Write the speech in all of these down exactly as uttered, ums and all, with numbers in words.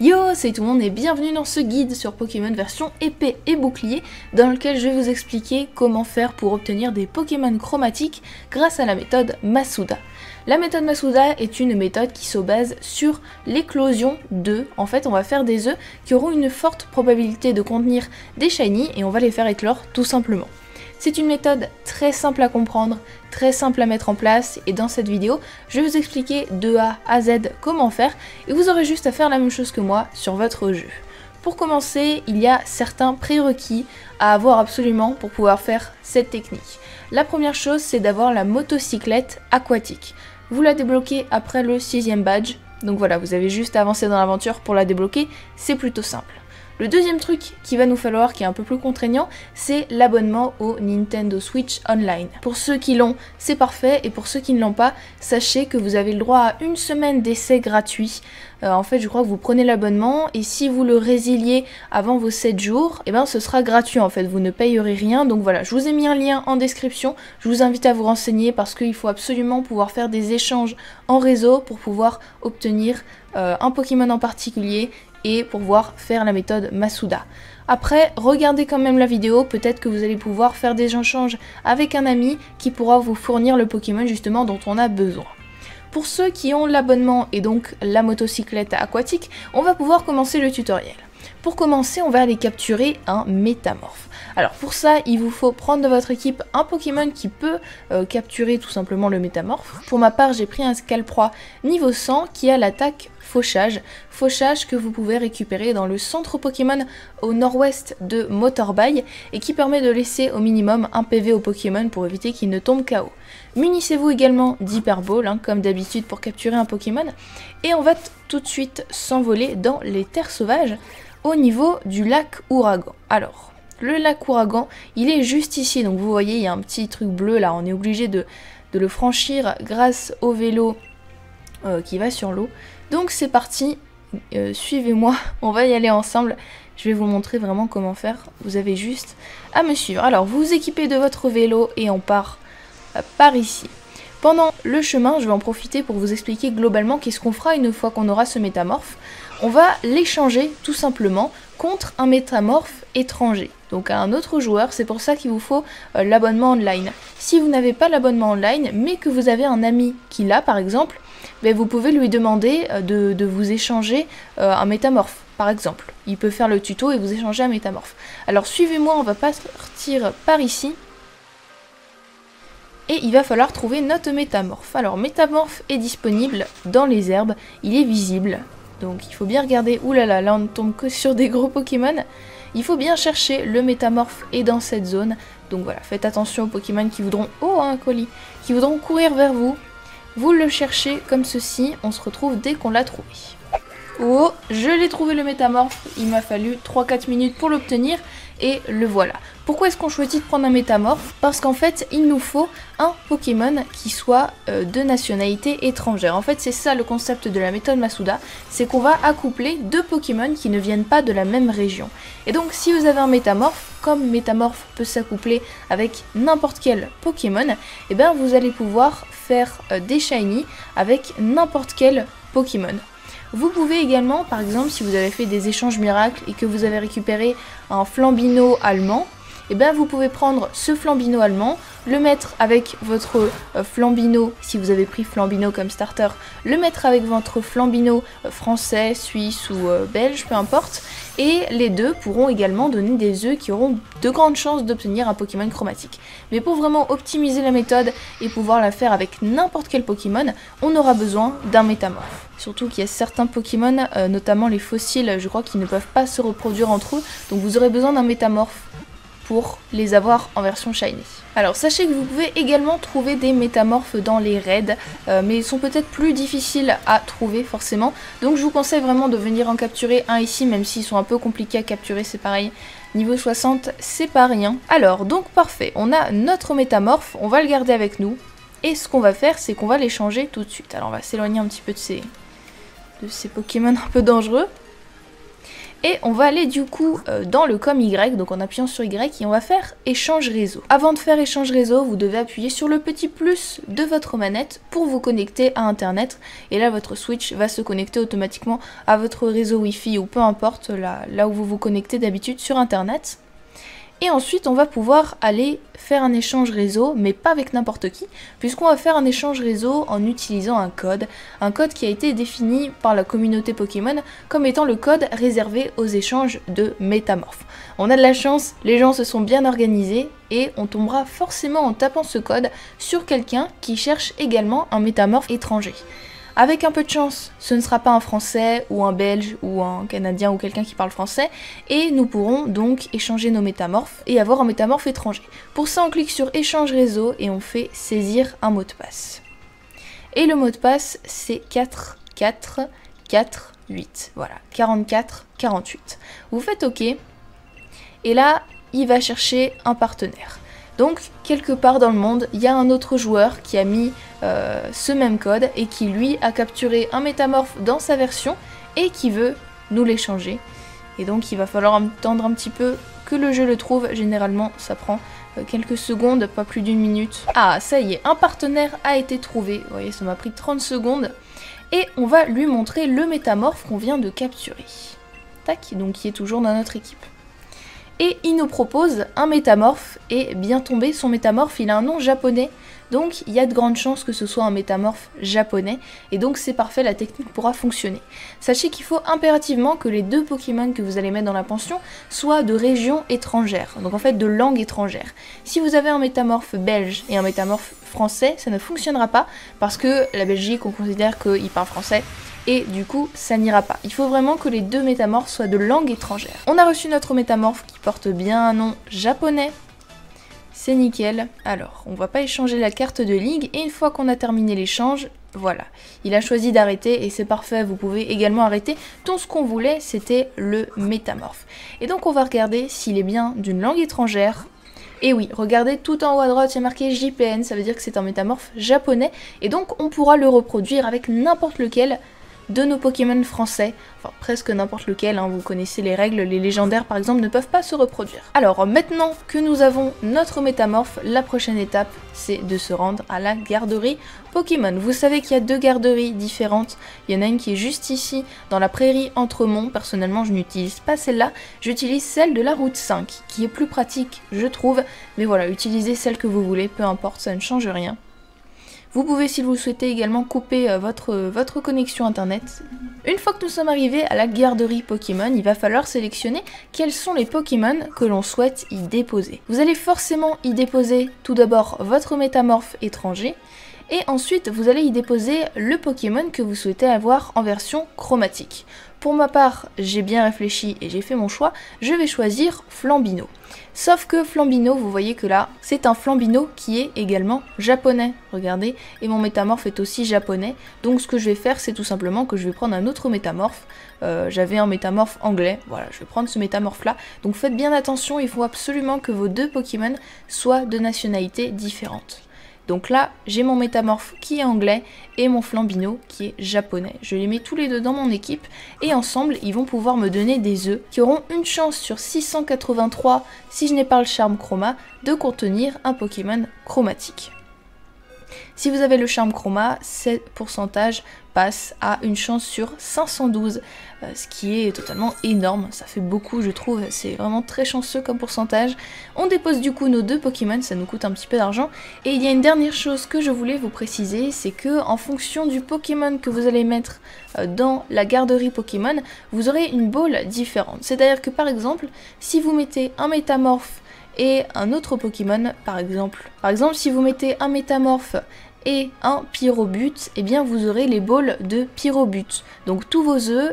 Yo, salut tout le monde et bienvenue dans ce guide sur Pokémon version épée et bouclier dans lequel je vais vous expliquer comment faire pour obtenir des Pokémon chromatiques grâce à la méthode Masuda. La méthode Masuda est une méthode qui se base sur l'éclosion d'œufs. En fait, on va faire des œufs qui auront une forte probabilité de contenir des Shiny et on va les faire éclore tout simplement. C'est une méthode très simple à comprendre, très simple à mettre en place et dans cette vidéo, je vais vous expliquer de A à Z comment faire et vous aurez juste à faire la même chose que moi sur votre jeu. Pour commencer, il y a certains prérequis à avoir absolument pour pouvoir faire cette technique. La première chose, c'est d'avoir la motocyclette aquatique. Vous la débloquez après le sixième badge, donc voilà, vous avez juste à avancer dans l'aventure pour la débloquer, c'est plutôt simple. Le deuxième truc qu'il va nous falloir, qui est un peu plus contraignant, c'est l'abonnement au Nintendo Switch Online. Pour ceux qui l'ont, c'est parfait, et pour ceux qui ne l'ont pas, sachez que vous avez le droit à une semaine d'essai gratuit. Euh, en fait, je crois que vous prenez l'abonnement, et si vous le résiliez avant vos sept jours, eh ben, ce sera gratuit en fait, vous ne payerez rien. Donc voilà, je vous ai mis un lien en description, je vous invite à vous renseigner, parce qu'il faut absolument pouvoir faire des échanges en réseau pour pouvoir obtenir euh, un Pokémon en particulier, et pour pouvoir faire la méthode Masuda. Après, regardez quand même la vidéo, peut-être que vous allez pouvoir faire des échanges avec un ami qui pourra vous fournir le Pokémon justement dont on a besoin. Pour ceux qui ont l'abonnement et donc la motocyclette aquatique, on va pouvoir commencer le tutoriel. Pour commencer, on va aller capturer un métamorphe. Alors pour ça, il vous faut prendre de votre équipe un Pokémon qui peut euh, capturer tout simplement le métamorphe. Pour ma part, j'ai pris un Scalproie niveau cent qui a l'attaque Fauchage. Fauchage que vous pouvez récupérer dans le centre Pokémon au nord-ouest de Motorbay et qui permet de laisser au minimum un P V au Pokémon pour éviter qu'il ne tombe K O. Munissez-vous également d'hyperballs, hein, comme d'habitude pour capturer un Pokémon. Et on va tout de suite s'envoler dans les Terres Sauvages au niveau du lac Ouragan. Alors, le lac Ouragan, il est juste ici, donc vous voyez, il y a un petit truc bleu là, on est obligé de, de le franchir grâce au vélo euh, qui va sur l'eau. Donc c'est parti, euh, suivez-moi, on va y aller ensemble, je vais vous montrer vraiment comment faire, vous avez juste à me suivre. Alors vous vous équipez de votre vélo et on part euh, par ici. Pendant le chemin, je vais en profiter pour vous expliquer globalement qu'est-ce qu'on fera une fois qu'on aura ce métamorphe. On va l'échanger tout simplement contre un métamorphe étranger, donc à un autre joueur, c'est pour ça qu'il vous faut euh, l'abonnement online. Si vous n'avez pas l'abonnement online, mais que vous avez un ami qui l'a par exemple, ben vous pouvez lui demander euh, de, de vous échanger euh, un métamorphe par exemple. Il peut faire le tuto et vous échanger un métamorphe. Alors suivez-moi, on va partir par ici. Et il va falloir trouver notre métamorphe. Alors métamorphe est disponible dans les herbes, il est visible. Donc il faut bien regarder, oulala, là, là, là on ne tombe que sur des gros Pokémon. Il faut bien chercher, le métamorphe est dans cette zone. Donc voilà, faites attention aux Pokémon qui voudront, oh un colis, qui voudront courir vers vous. Vous le cherchez comme ceci, on se retrouve dès qu'on l'a trouvé. Oh, je l'ai trouvé le métamorphe, il m'a fallu trois quatre minutes pour l'obtenir et le voilà. Pourquoi est-ce qu'on choisit de prendre un métamorphe? Parce qu'en fait il nous faut un Pokémon qui soit euh, de nationalité étrangère. En fait c'est ça le concept de la méthode Masuda, c'est qu'on va accoupler deux Pokémon qui ne viennent pas de la même région. Et donc si vous avez un métamorphe, comme métamorphe peut s'accoupler avec n'importe quel Pokémon, et bien vous allez pouvoir faire euh, des Shiny avec n'importe quel Pokémon. Vous pouvez également, par exemple, si vous avez fait des échanges miracles et que vous avez récupéré un Flambino allemand, et bien vous pouvez prendre ce Flambino allemand, le mettre avec votre Flambino, si vous avez pris Flambino comme starter, le mettre avec votre Flambino français, suisse ou belge, peu importe, et les deux pourront également donner des œufs qui auront de grandes chances d'obtenir un Pokémon chromatique. Mais pour vraiment optimiser la méthode et pouvoir la faire avec n'importe quel Pokémon, on aura besoin d'un métamorphe. Surtout qu'il y a certains Pokémon, euh, notamment les fossiles, je crois qu'ils ne peuvent pas se reproduire entre eux, donc vous aurez besoin d'un métamorphe pour les avoir en version Shiny. Alors sachez que vous pouvez également trouver des métamorphes dans les raids, euh, mais ils sont peut-être plus difficiles à trouver forcément, donc je vous conseille vraiment de venir en capturer un ici, même s'ils sont un peu compliqués à capturer, c'est pareil. Niveau soixante, c'est pas rien. Alors donc parfait, on a notre métamorphe, on va le garder avec nous, et ce qu'on va faire, c'est qu'on va l'échanger tout de suite. Alors on va s'éloigner un petit peu de ces, de ces Pokémon un peu dangereux. Et on va aller du coup euh, dans le com Y, donc en appuyant sur Y, et on va faire échange réseau. Avant de faire échange réseau, vous devez appuyer sur le petit plus de votre manette pour vous connecter à internet, et là votre Switch va se connecter automatiquement à votre réseau Wi-Fi ou peu importe là, là où vous vous connectez d'habitude sur internet. Et ensuite on va pouvoir aller faire un échange réseau, mais pas avec n'importe qui, puisqu'on va faire un échange réseau en utilisant un code. Un code qui a été défini par la communauté Pokémon comme étant le code réservé aux échanges de Métamorphe. On a de la chance, les gens se sont bien organisés, et on tombera forcément en tapant ce code sur quelqu'un qui cherche également un Métamorphe étranger. Avec un peu de chance, ce ne sera pas un Français ou un Belge ou un Canadien ou quelqu'un qui parle français, et nous pourrons donc échanger nos métamorphes et avoir un métamorphe étranger. Pour ça, on clique sur échange réseau et on fait saisir un mot de passe. Et le mot de passe, c'est quatre quatre quatre huit. Voilà, quarante-quatre quarante-huit. Vous faites OK, et là, il va chercher un partenaire. Donc, quelque part dans le monde, il y a un autre joueur qui a mis euh, ce même code et qui, lui, a capturé un métamorphe dans sa version et qui veut nous l'échanger. Et donc, il va falloir attendre un petit peu que le jeu le trouve. Généralement, ça prend euh, quelques secondes, pas plus d'une minute. Ah, ça y est, un partenaire a été trouvé. Vous voyez, ça m'a pris trente secondes. Et on va lui montrer le métamorphe qu'on vient de capturer. Tac, donc qui est toujours dans notre équipe. Et il nous propose un métamorphe, et bien tombé, son métamorphe, il a un nom japonais, donc il y a de grandes chances que ce soit un métamorphe japonais, et donc c'est parfait, la technique pourra fonctionner. Sachez qu'il faut impérativement que les deux Pokémon que vous allez mettre dans la pension soient de régions étrangères, donc en fait de langue étrangère. Si vous avez un métamorphe belge et un métamorphe français, ça ne fonctionnera pas, parce que la Belgique, on considère qu'il parle français, et du coup ça n'ira pas. Il faut vraiment que les deux métamorphes soient de langue étrangère. On a reçu notre métamorphe qui porte bien un nom japonais, c'est nickel. Alors on va pas échanger la carte de ligue, et une fois qu'on a terminé l'échange, voilà, il a choisi d'arrêter et c'est parfait, vous pouvez également arrêter. Tout ce qu'on voulait, c'était le métamorphe. Et donc on va regarder s'il est bien d'une langue étrangère. Et oui, regardez tout en haut à droite, il y a marqué J P N, ça veut dire que c'est un métamorphe japonais, et donc on pourra le reproduire avec n'importe lequel de nos Pokémon français, enfin presque n'importe lequel, hein, vous connaissez les règles, les légendaires par exemple ne peuvent pas se reproduire. Alors maintenant que nous avons notre métamorphe, la prochaine étape c'est de se rendre à la garderie Pokémon. Vous savez qu'il y a deux garderies différentes, il y en a une qui est juste ici, dans la prairie Entremont. Personnellement je n'utilise pas celle-là, j'utilise celle de la route cinq, qui est plus pratique je trouve, mais voilà, utilisez celle que vous voulez, peu importe, ça ne change rien. Vous pouvez, si vous le souhaitez, également couper votre, votre connexion internet. Une fois que nous sommes arrivés à la garderie Pokémon, il va falloir sélectionner quels sont les Pokémon que l'on souhaite y déposer. Vous allez forcément y déposer tout d'abord votre métamorphe étranger, et ensuite vous allez y déposer le Pokémon que vous souhaitez avoir en version chromatique. Pour ma part, j'ai bien réfléchi et j'ai fait mon choix, je vais choisir Flambino. Sauf que Flambino, vous voyez que là, c'est un Flambino qui est également japonais, regardez, et mon métamorphe est aussi japonais, donc ce que je vais faire, c'est tout simplement que je vais prendre un autre métamorphe, euh, j'avais un métamorphe anglais, voilà, je vais prendre ce métamorphe-là, donc faites bien attention, il faut absolument que vos deux Pokémon soient de nationalités différentes. Donc là, j'ai mon métamorphe qui est anglais et mon Flambino qui est japonais. Je les mets tous les deux dans mon équipe et ensemble, ils vont pouvoir me donner des œufs qui auront une chance sur six cent quatre-vingt-trois, si je n'ai pas le charme chroma, de contenir un Pokémon chromatique. Si vous avez le charme chroma, ce pourcentage passe à une chance sur cinq cent douze, ce qui est totalement énorme, ça fait beaucoup je trouve, c'est vraiment très chanceux comme pourcentage. On dépose du coup nos deux Pokémon, ça nous coûte un petit peu d'argent, et il y a une dernière chose que je voulais vous préciser, c'est que en fonction du Pokémon que vous allez mettre dans la garderie Pokémon, vous aurez une boule différente. C'est-à-dire que par exemple, si vous mettez un métamorphe et un autre Pokémon, par exemple. Par exemple, si vous mettez un métamorphe et un pyrobute, eh bien vous aurez les balles de pyrobute. Donc tous vos œufs,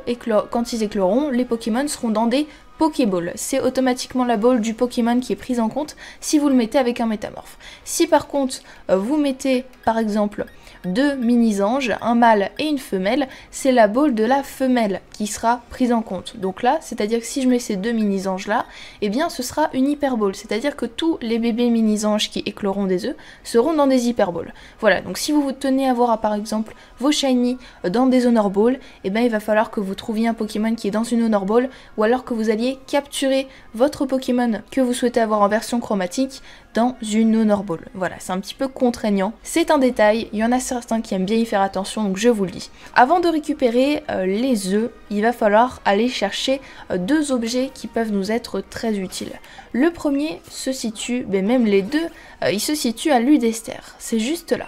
quand ils écloront, les Pokémon seront dans des Pokéballs. C'est automatiquement la balle du Pokémon qui est prise en compte si vous le mettez avec un métamorphe. Si par contre, vous mettez par exemple deux mini-anges, un mâle et une femelle, c'est la balle de la femelle qui sera prise en compte. Donc là, c'est-à-dire que si je mets ces deux mini-anges là, eh bien ce sera une hyperbole, c'est-à-dire que tous les bébés mini-anges qui écloront des œufs seront dans des hyperboles. Voilà, donc si vous vous tenez à voir par exemple vos shiny dans des honor balls, eh bien il va falloir que vous trouviez un Pokémon qui est dans une honor ball, ou alors que vous alliez capturer votre Pokémon que vous souhaitez avoir en version chromatique dans une honor ball. Voilà, c'est un petit peu contraignant, c'est un détail, il y en a certains qui aiment bien y faire attention, donc je vous le dis. Avant de récupérer euh, les œufs, il va falloir aller chercher euh, deux objets qui peuvent nous être très utiles. Le premier se situe, mais même les deux, euh, il se situe à Ludestère, c'est juste là.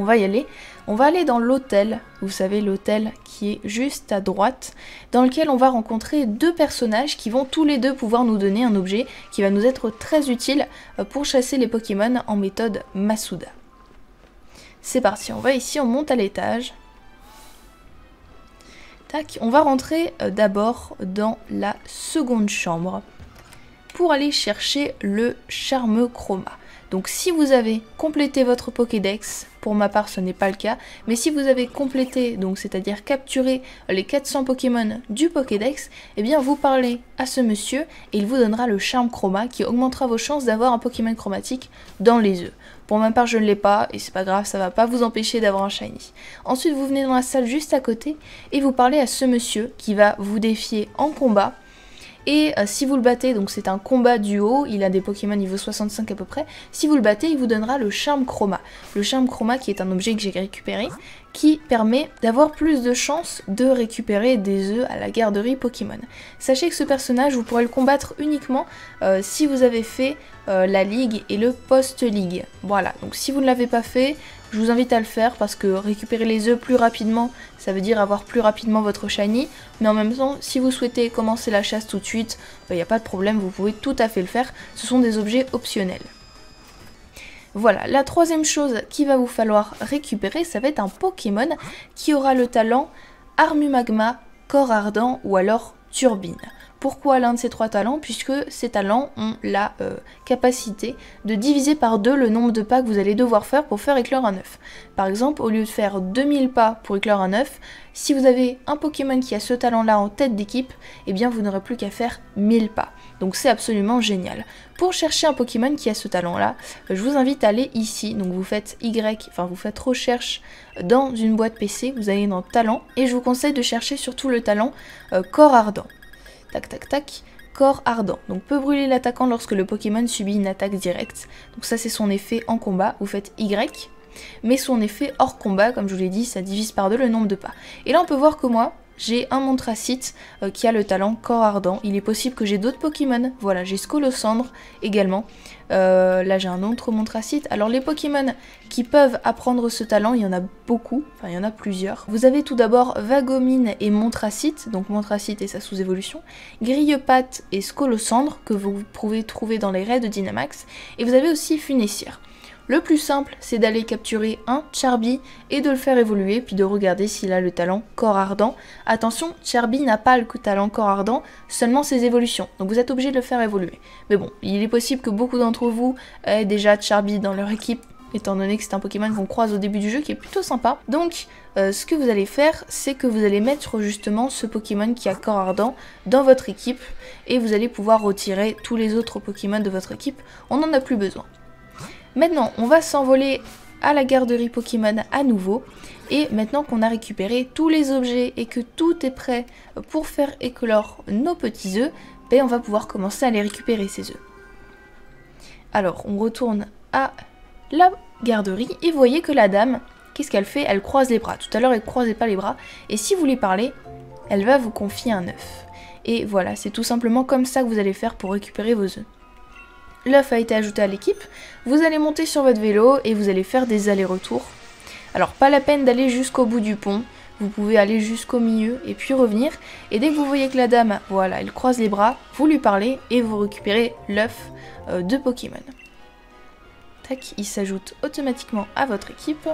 On va y aller, on va aller dans l'hôtel, vous savez l'hôtel qui est juste à droite, dans lequel on va rencontrer deux personnages qui vont tous les deux pouvoir nous donner un objet qui va nous être très utile pour chasser les Pokémon en méthode Masuda. C'est parti, on va ici, on monte à l'étage. Tac, on va rentrer d'abord dans la seconde chambre pour aller chercher le Charme Chroma. Donc si vous avez complété votre Pokédex, pour ma part ce n'est pas le cas, mais si vous avez complété, donc c'est-à-dire capturé les quatre cents Pokémon du Pokédex, eh bien vous parlez à ce monsieur et il vous donnera le Charme Chroma qui augmentera vos chances d'avoir un Pokémon chromatique dans les œufs. Pour ma part je ne l'ai pas et c'est pas grave, ça va pas vous empêcher d'avoir un Shiny. Ensuite vous venez dans la salle juste à côté et vous parlez à ce monsieur qui va vous défier en combat. Et euh, si vous le battez, donc c'est un combat duo, il a des Pokémon niveau soixante-cinq à peu près, si vous le battez, il vous donnera le Charme Chroma. Le Charme Chroma qui est un objet que j'ai récupéré, qui permet d'avoir plus de chances de récupérer des œufs à la garderie Pokémon. Sachez que ce personnage, vous pourrez le combattre uniquement euh, si vous avez fait euh, la ligue et le post-ligue. Voilà, donc si vous ne l'avez pas fait, je vous invite à le faire parce que récupérer les œufs plus rapidement, ça veut dire avoir plus rapidement votre shiny, mais en même temps, si vous souhaitez commencer la chasse tout de suite, il n'y a pas de problème, vous pouvez tout à fait le faire, ce sont des objets optionnels. Voilà, la troisième chose qu'il va vous falloir récupérer, ça va être un Pokémon qui aura le talent Armure Magma, Corps Ardent ou alors Turbine. Pourquoi l'un de ces trois talents? Puisque ces talents ont la euh, capacité de diviser par deux le nombre de pas que vous allez devoir faire pour faire éclore un œuf. Par exemple, au lieu de faire deux mille pas pour éclore un œuf, si vous avez un Pokémon qui a ce talent-là en tête d'équipe, eh bien vous n'aurez plus qu'à faire mille pas. Donc c'est absolument génial. Pour chercher un Pokémon qui a ce talent-là, je vous invite à aller ici. Donc vous faites Y, enfin vous faites recherche dans une boîte P C, vous allez dans talent, et je vous conseille de chercher surtout le talent euh, Corps Ardent. Tac tac tac, Corps Ardent. Donc peut brûler l'attaquant lorsque le Pokémon subit une attaque directe. Donc ça c'est son effet en combat, vous faites Y. Mais son effet hors combat, comme je vous l'ai dit, ça divise par deux le nombre de pas. Et là on peut voir que moi, j'ai un Montracite euh, qui a le talent Corps Ardent. Il est possible que j'ai d'autres Pokémon. Voilà, j'ai Scolosandre également. Euh, là j'ai un autre Montracite. Alors les Pokémon qui peuvent apprendre ce talent, il y en a beaucoup, enfin il y en a plusieurs. Vous avez tout d'abord Vagomine et Montracite, donc Montracite et sa sous-évolution, Grillepatte et Scolosandre que vous pouvez trouver dans les raids de Dynamax, et vous avez aussi Funicir. Le plus simple, c'est d'aller capturer un Charby et de le faire évoluer, puis de regarder s'il a le talent Corps Ardent. Attention, Charby n'a pas le talent Corps Ardent, seulement ses évolutions, donc vous êtes obligé de le faire évoluer. Mais bon, il est possible que beaucoup d'entre vous aient déjà Charby dans leur équipe, étant donné que c'est un Pokémon qu'on croise au début du jeu, qui est plutôt sympa. Donc, euh, ce que vous allez faire, c'est que vous allez mettre justement ce Pokémon qui a Corps Ardent dans votre équipe, et vous allez pouvoir retirer tous les autres Pokémon de votre équipe, on n'en a plus besoin. Maintenant, on va s'envoler à la garderie Pokémon à nouveau. Et maintenant qu'on a récupéré tous les objets et que tout est prêt pour faire éclore nos petits œufs, ben on va pouvoir commencer à les récupérer ces œufs. Alors, on retourne à la garderie et vous voyez que la dame, qu'est-ce qu'elle fait? Elle croise les bras. Tout à l'heure, elle ne croisait pas les bras. Et si vous lui parlez, elle va vous confier un œuf. Et voilà, c'est tout simplement comme ça que vous allez faire pour récupérer vos œufs. L'œuf a été ajouté à l'équipe, vous allez monter sur votre vélo et vous allez faire des allers-retours. Alors pas la peine d'aller jusqu'au bout du pont, vous pouvez aller jusqu'au milieu et puis revenir. Et dès que vous voyez que la dame, voilà, elle croise les bras, vous lui parlez et vous récupérez l'œuf euh, de Pokémon. Tac, il s'ajoute automatiquement à votre équipe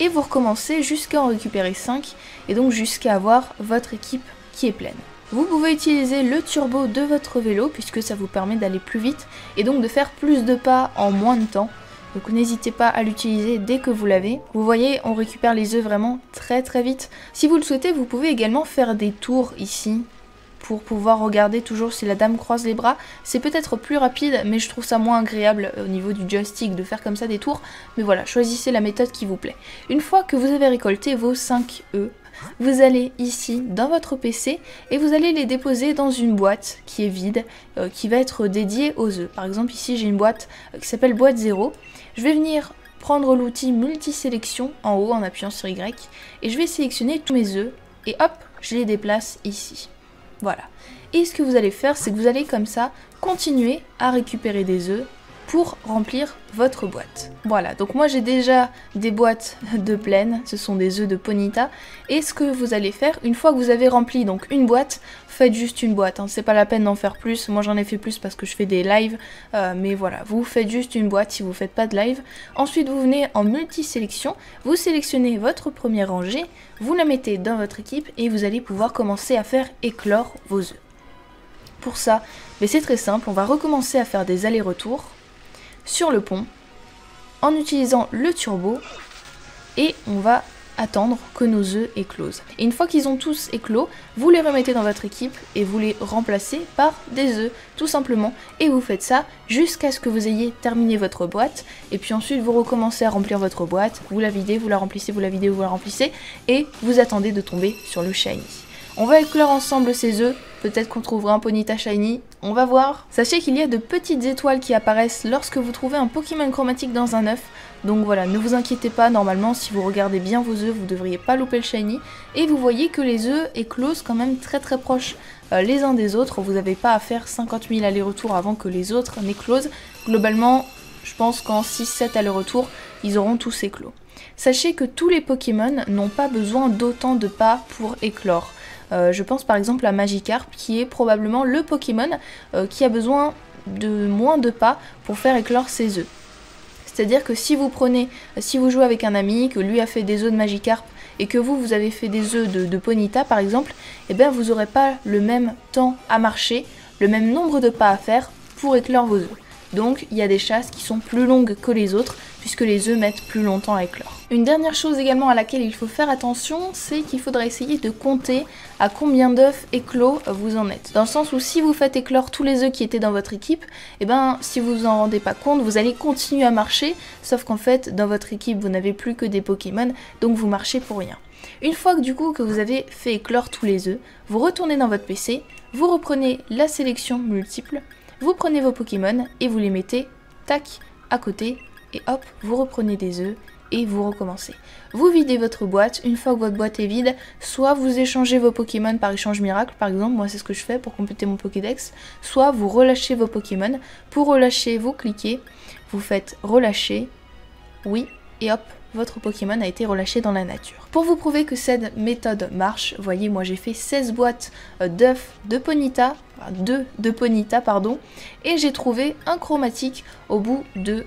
et vous recommencez jusqu'à en récupérer cinq et donc jusqu'à avoir votre équipe qui est pleine. Vous pouvez utiliser le turbo de votre vélo puisque ça vous permet d'aller plus vite et donc de faire plus de pas en moins de temps. Donc n'hésitez pas à l'utiliser dès que vous l'avez. Vous voyez, on récupère les œufs vraiment très très vite. Si vous le souhaitez, vous pouvez également faire des tours ici pour pouvoir regarder toujours si la dame croise les bras. C'est peut-être plus rapide, mais je trouve ça moins agréable au niveau du joystick de faire comme ça des tours. Mais voilà, choisissez la méthode qui vous plaît. Une fois que vous avez récolté vos cinq œufs, vous allez ici dans votre P C et vous allez les déposer dans une boîte qui est vide, euh, qui va être dédiée aux œufs. Par exemple, ici j'ai une boîte qui s'appelle boîte zéro. Je vais venir prendre l'outil multisélection en haut en appuyant sur Y et je vais sélectionner tous mes œufs et hop, je les déplace ici. Voilà. Et ce que vous allez faire, c'est que vous allez comme ça continuer à récupérer des œufs pour remplir votre boîte. Voilà, donc moi j'ai déjà des boîtes de pleine, ce sont des œufs de Ponyta. Et ce que vous allez faire, une fois que vous avez rempli donc une boîte, faites juste une boîte, hein. C'est pas la peine d'en faire plus, moi j'en ai fait plus parce que je fais des lives, euh, mais voilà, vous faites juste une boîte si vous faites pas de live. Ensuite vous venez en multi-sélection, vous sélectionnez votre première rangée, vous la mettez dans votre équipe et vous allez pouvoir commencer à faire éclore vos œufs. Pour ça, mais c'est très simple, on va recommencer à faire des allers-retours sur le pont en utilisant le turbo et on va attendre que nos œufs éclosent. Et une fois qu'ils ont tous éclos, vous les remettez dans votre équipe et vous les remplacez par des œufs tout simplement, et vous faites ça jusqu'à ce que vous ayez terminé votre boîte et puis ensuite vous recommencez à remplir votre boîte, vous la videz, vous la remplissez, vous la videz, vous la remplissez et vous attendez de tomber sur le shiny. On va éclore ensemble ces œufs, peut-être qu'on trouvera un Ponyta Shiny, on va voir. Sachez qu'il y a de petites étoiles qui apparaissent lorsque vous trouvez un Pokémon chromatique dans un œuf, donc voilà, ne vous inquiétez pas, normalement si vous regardez bien vos œufs, vous ne devriez pas louper le Shiny, et vous voyez que les œufs éclosent quand même très très proches euh, les uns des autres, vous n'avez pas à faire cinquante mille allers-retours avant que les autres n'éclosent. Globalement, je pense qu'en six sept allers-retours, ils auront tous éclos. Sachez que tous les Pokémon n'ont pas besoin d'autant de pas pour éclore. Euh, je pense par exemple à Magikarp qui est probablement le Pokémon euh, qui a besoin de moins de pas pour faire éclore ses œufs. C'est-à-dire que si vous prenez, si vous jouez avec un ami, que lui a fait des œufs de Magikarp et que vous, vous avez fait des œufs de, de Ponyta par exemple, eh bien vous n'aurez pas le même temps à marcher, le même nombre de pas à faire pour éclore vos œufs. Donc il y a des chasses qui sont plus longues que les autres puisque les œufs mettent plus longtemps à éclore. Une dernière chose également à laquelle il faut faire attention, c'est qu'il faudra essayer de compter à combien d'œufs éclos vous en êtes. Dans le sens où si vous faites éclore tous les œufs qui étaient dans votre équipe, et ben si vous vous en rendez pas compte, vous allez continuer à marcher, sauf qu'en fait dans votre équipe vous n'avez plus que des Pokémon, donc vous marchez pour rien. Une fois que du coup que vous avez fait éclore tous les œufs, vous retournez dans votre P C, vous reprenez la sélection multiple, vous prenez vos Pokémon et vous les mettez, tac, à côté, et hop, vous reprenez des œufs et vous recommencez. Vous videz votre boîte, une fois que votre boîte est vide, soit vous échangez vos Pokémon par échange miracle, par exemple, moi c'est ce que je fais pour compléter mon Pokédex, soit vous relâchez vos Pokémon. Pour relâcher, vous cliquez, vous faites relâcher, oui, et hop, votre Pokémon a été relâché dans la nature. Pour vous prouver que cette méthode marche, voyez, moi j'ai fait seize boîtes d'œufs de Ponyta, enfin deux de Ponyta, pardon, et j'ai trouvé un chromatique au bout de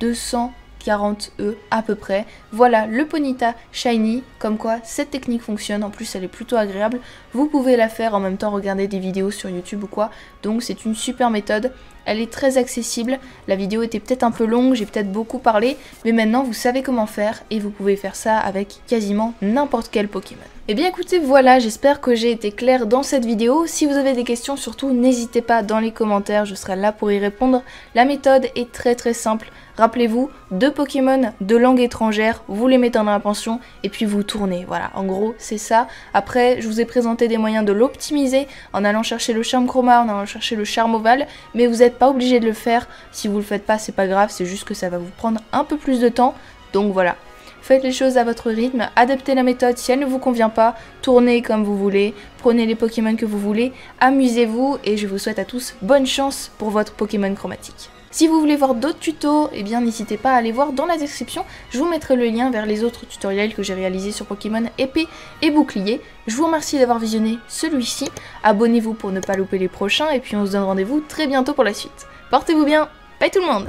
deux cent quarante œufs à peu près. Voilà le Ponyta Shiny, comme quoi cette technique fonctionne, en plus elle est plutôt agréable, vous pouvez la faire en même temps regarder des vidéos sur YouTube ou quoi, donc c'est une super méthode, elle est très accessible, la vidéo était peut-être un peu longue, j'ai peut-être beaucoup parlé, mais maintenant vous savez comment faire et vous pouvez faire ça avec quasiment n'importe quel Pokémon. Et bien écoutez, voilà, j'espère que j'ai été claire dans cette vidéo. Si vous avez des questions, surtout n'hésitez pas dans les commentaires, je serai là pour y répondre. La méthode est très très simple. Rappelez-vous, deux Pokémon de langue étrangère, vous les mettez dans la pension et puis vous tournez. Voilà, en gros c'est ça. Après, je vous ai présenté des moyens de l'optimiser en allant chercher le charme chroma, en allant chercher le charme ovale, mais vous n'êtes pas obligé de le faire. Si vous le faites pas, c'est pas grave, c'est juste que ça va vous prendre un peu plus de temps. Donc voilà. Faites les choses à votre rythme, adaptez la méthode si elle ne vous convient pas, tournez comme vous voulez, prenez les Pokémon que vous voulez, amusez-vous et je vous souhaite à tous bonne chance pour votre Pokémon chromatique. Si vous voulez voir d'autres tutos, eh bien n'hésitez pas à aller voir dans la description, je vous mettrai le lien vers les autres tutoriels que j'ai réalisés sur Pokémon Épée et Bouclier. Je vous remercie d'avoir visionné celui-ci, abonnez-vous pour ne pas louper les prochains et puis on se donne rendez-vous très bientôt pour la suite. Portez-vous bien, bye tout le monde!